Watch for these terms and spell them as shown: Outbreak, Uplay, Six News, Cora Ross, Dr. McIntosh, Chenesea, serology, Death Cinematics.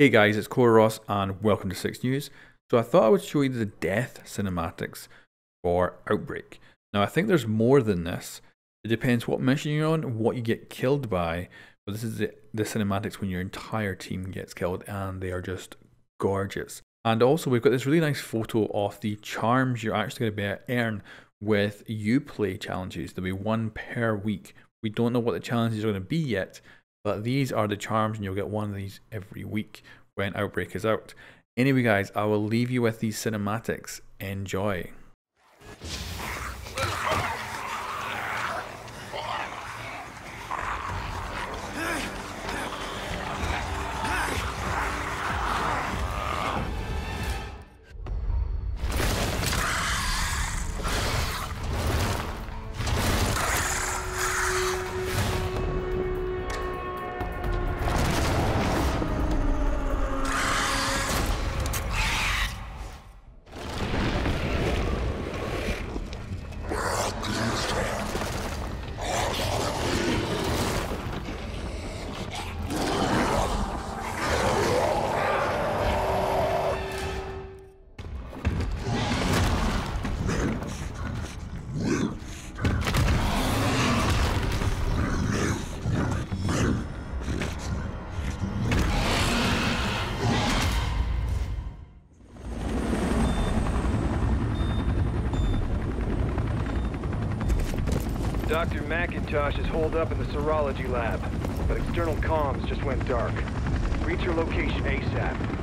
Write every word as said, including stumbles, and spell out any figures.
Hey guys, it's Cora Ross and welcome to Six News. So I thought I would show you the death cinematics for Outbreak. Now I think there's more than this. It depends what mission you're on, what you get killed by, but this is the, the cinematics when your entire team gets killed, and they are just gorgeous. And also we've got this really nice photo of the charms you're actually going to be earn with Uplay challenges. There'll be one per week. We don't know what the challenges are going to be yet, but these are the charms, and you'll get one of these every week when Outbreak is out. Anyway guys, I will leave you with these cinematics. Enjoy. Doctor McIntosh is holed up in the serology lab, but external comms just went dark. Reach your location ASAP.